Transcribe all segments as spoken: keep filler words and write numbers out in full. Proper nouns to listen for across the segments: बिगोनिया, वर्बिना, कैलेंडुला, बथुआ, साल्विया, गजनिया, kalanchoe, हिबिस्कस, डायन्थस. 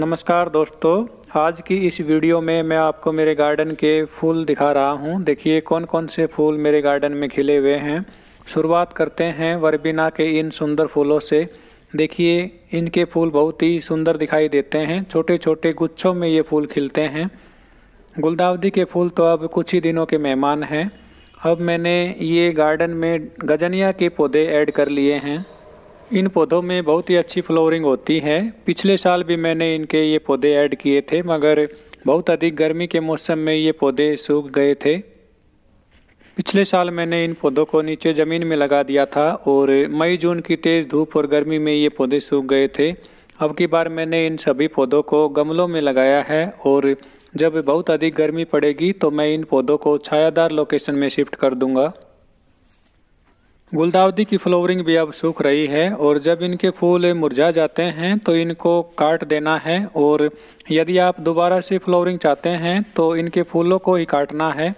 नमस्कार दोस्तों, आज की इस वीडियो में मैं आपको मेरे गार्डन के फूल दिखा रहा हूं। देखिए कौन कौन से फूल मेरे गार्डन में खिले हुए हैं। शुरुआत करते हैं वर्बिना के इन सुंदर फूलों से। देखिए इनके फूल बहुत ही सुंदर दिखाई देते हैं, छोटे छोटे गुच्छों में ये फूल खिलते हैं। गुलदाउदी के फूल तो अब कुछ ही दिनों के मेहमान हैं। अब मैंने ये गार्डन में गजनिया के पौधे ऐड कर लिए हैं। इन पौधों में बहुत ही अच्छी फ्लावरिंग होती है। पिछले साल भी मैंने इनके ये पौधे ऐड किए थे, मगर बहुत अधिक गर्मी के मौसम में ये पौधे सूख गए थे। पिछले साल मैंने इन पौधों को नीचे ज़मीन में लगा दिया था और मई जून की तेज़ धूप और गर्मी में ये पौधे सूख गए थे। अब की बार मैंने इन सभी पौधों को गमलों में लगाया है और जब बहुत अधिक गर्मी पड़ेगी तो मैं इन पौधों को छायादार लोकेशन में शिफ्ट कर दूँगा। गुलदाउदी की फ्लावरिंग भी अब सूख रही है और जब इनके फूल मुरझा जाते हैं तो इनको काट देना है, और यदि आप दोबारा से फ्लावरिंग चाहते हैं तो इनके फूलों को ही काटना है।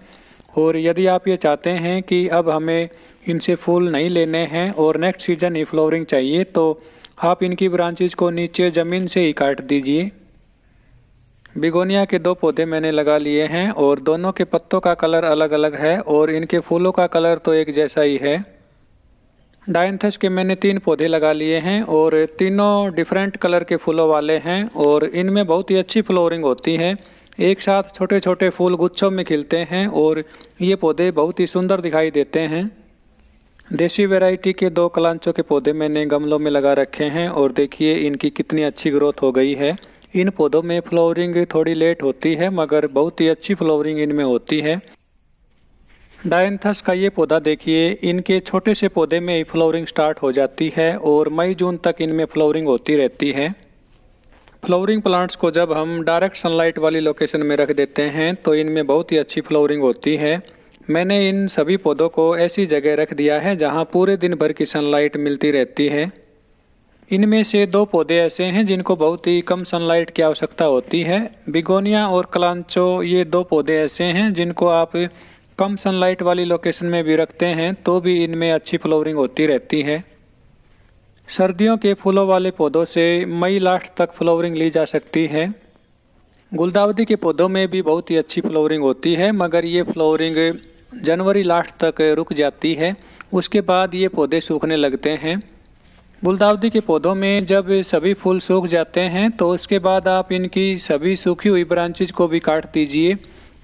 और यदि आप ये चाहते हैं कि अब हमें इनसे फूल नहीं लेने हैं और नेक्स्ट सीजन ही फ्लावरिंग चाहिए, तो आप इनकी ब्रांचेज को नीचे ज़मीन से ही काट दीजिए। बिगोनिया के दो पौधे मैंने लगा लिए हैं और दोनों के पत्तों का कलर अलग अलग है और इनके फूलों का कलर तो एक जैसा ही है। डायन्थस के मैंने तीन पौधे लगा लिए हैं और तीनों डिफरेंट कलर के फूलों वाले हैं और इनमें बहुत ही अच्छी फ्लावरिंग होती है। एक साथ छोटे छोटे फूल गुच्छों में खिलते हैं और ये पौधे बहुत ही सुंदर दिखाई देते हैं। देसी वैरायटी के दो कलांचों के पौधे मैंने गमलों में लगा रखे हैं और देखिए इनकी कितनी अच्छी ग्रोथ हो गई है। इन पौधों में फ्लावरिंग थोड़ी लेट होती है, मगर बहुत ही अच्छी फ्लावरिंग इनमें होती है। डायन्थस का ये पौधा देखिए, इनके छोटे से पौधे में ही फ्लावरिंग स्टार्ट हो जाती है और मई जून तक इनमें फ्लावरिंग होती रहती है। फ्लावरिंग प्लांट्स को जब हम डायरेक्ट सनलाइट वाली लोकेशन में रख देते हैं तो इनमें बहुत ही अच्छी फ्लावरिंग होती है। मैंने इन सभी पौधों को ऐसी जगह रख दिया है जहाँ पूरे दिन भर की सनलाइट मिलती रहती है। इनमें से दो पौधे ऐसे हैं जिनको बहुत ही कम सनलाइट की आवश्यकता होती है। बिगोनिया और कलांचो, ये दो पौधे ऐसे हैं जिनको आप कम सनलाइट वाली लोकेशन में भी रखते हैं तो भी इनमें अच्छी फ्लावरिंग होती रहती है। सर्दियों के फूलों वाले पौधों से मई लास्ट तक फ्लावरिंग ली जा सकती है। गुलदाउदी के पौधों में भी बहुत ही अच्छी फ्लावरिंग होती है, मगर ये फ्लावरिंग जनवरी लास्ट तक रुक जाती है। उसके बाद ये पौधे सूखने लगते हैं। गुलदाउदी के पौधों में जब सभी फूल सूख जाते हैं तो उसके बाद आप इनकी सभी सूखी हुई ब्रांचेज को भी काट दीजिए।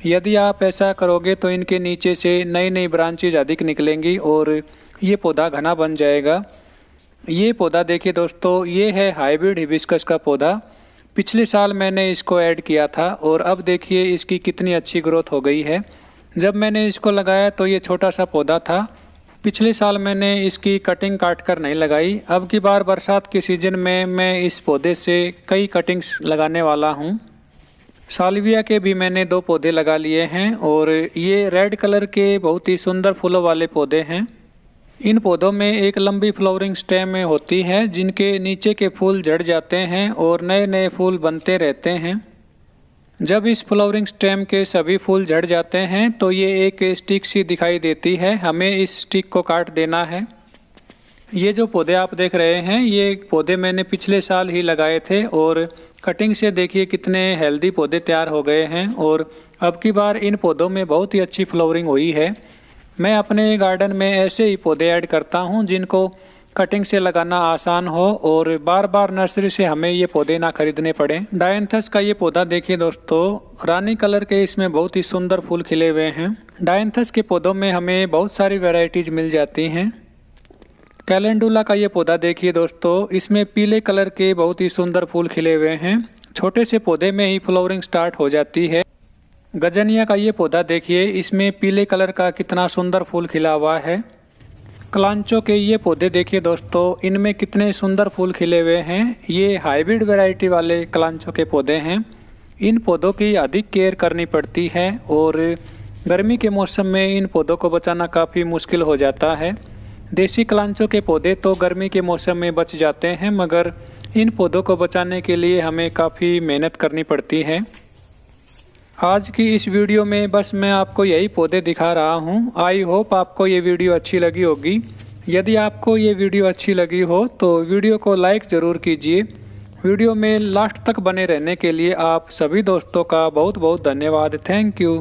यदि आप ऐसा करोगे तो इनके नीचे से नई नई ब्रांचेज अधिक निकलेंगी और ये पौधा घना बन जाएगा। ये पौधा देखिए दोस्तों, ये है हाइब्रिड हिबिस्कस का पौधा। पिछले साल मैंने इसको ऐड किया था और अब देखिए इसकी कितनी अच्छी ग्रोथ हो गई है। जब मैंने इसको लगाया तो ये छोटा सा पौधा था। पिछले साल मैंने इसकी कटिंग काट कर नहीं लगाई। अब की बार बरसात के सीजन में मैं इस पौधे से कई कटिंग्स लगाने वाला हूँ। साल्विया के भी मैंने दो पौधे लगा लिए हैं और ये रेड कलर के बहुत ही सुंदर फूलों वाले पौधे हैं। इन पौधों में एक लंबी फ्लावरिंग स्टेम होती है जिनके नीचे के फूल झड़ जाते हैं और नए नए फूल बनते रहते हैं। जब इस फ्लावरिंग स्टेम के सभी फूल झड़ जाते हैं तो ये एक स्टिक सी दिखाई देती है। हमें इस स्टिक को काट देना है। ये जो पौधे आप देख रहे हैं, ये पौधे मैंने पिछले साल ही लगाए थे और कटिंग से देखिए कितने हेल्दी पौधे तैयार हो गए हैं और अब की बार इन पौधों में बहुत ही अच्छी फ्लावरिंग हुई है। मैं अपने गार्डन में ऐसे ही पौधे ऐड करता हूं जिनको कटिंग से लगाना आसान हो और बार बार नर्सरी से हमें ये पौधे ना खरीदने पड़े। डायन्थस का ये पौधा देखिए दोस्तों, रानी कलर के इसमें बहुत ही सुंदर फूल खिले हुए हैं। डायन्थस के पौधों में हमें बहुत सारी वेराइटीज़ मिल जाती हैं। कैलेंडुला का ये पौधा देखिए दोस्तों, इसमें पीले कलर के बहुत ही सुंदर फूल खिले हुए हैं। छोटे से पौधे में ही फ्लावरिंग स्टार्ट हो जाती है। गजनिया का ये पौधा देखिए, इसमें पीले कलर का कितना सुंदर फूल खिला हुआ है। कलांचो के ये पौधे देखिए दोस्तों, इनमें कितने सुंदर फूल खिले हुए हैं। ये हाइब्रिड वेराइटी वाले कलांचो के पौधे हैं। इन पौधों की अधिक केयर करनी पड़ती है और गर्मी के मौसम में इन पौधों को बचाना काफ़ी मुश्किल हो जाता है। देसी कलांचों के पौधे तो गर्मी के मौसम में बच जाते हैं, मगर इन पौधों को बचाने के लिए हमें काफ़ी मेहनत करनी पड़ती है। आज की इस वीडियो में बस मैं आपको यही पौधे दिखा रहा हूँ। आई होप आपको ये वीडियो अच्छी लगी होगी। यदि आपको ये वीडियो अच्छी लगी हो तो वीडियो को लाइक ज़रूर कीजिए। वीडियो में लास्ट तक बने रहने के लिए आप सभी दोस्तों का बहुत बहुत धन्यवाद। Thank you.